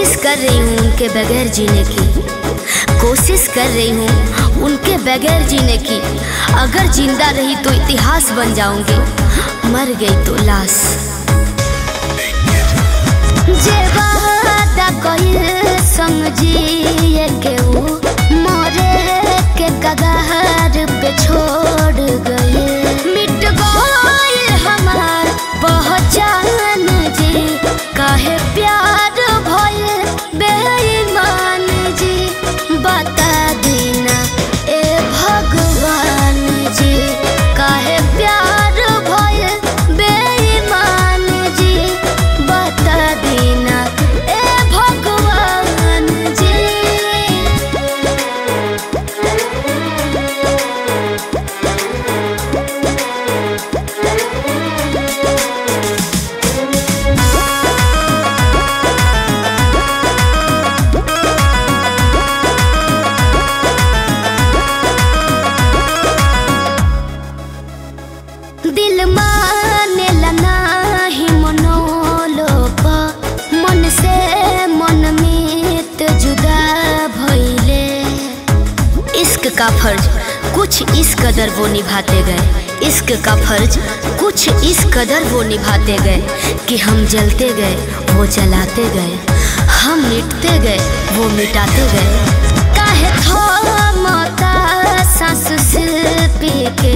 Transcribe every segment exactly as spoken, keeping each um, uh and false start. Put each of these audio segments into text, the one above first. कोशिश कर रही हूँ उनके बगैर जीने की, कोशिश कर रही हूँ उनके बगैर जीने की। अगर जिंदा रही तो इतिहास बन जाऊंगी, मर गई तो लाश। जे वादा कइल समझिए केहू मोरे के कगार पे छोड़ गए। मिट गइल हमार पहचान जी, काहे प्यार भइल बेईमान जी, बता देना ए भगवान जी, काहे प्यार भइल बेईमान जी, बता देना ए भगवान जी। दिल माने लना ही मनोलोप, मन से मन में जुदा भइले। इश्क का फर्ज कुछ इस कदर वो निभाते गए, इश्क का फर्ज कुछ इस कदर वो निभाते गए कि हम जलते गए वो जलाते गए, हम मिटते गए वो मिटाते गए। काहे थमता सांस से पी के,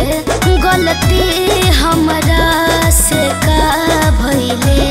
गलती हमरा से का भइले।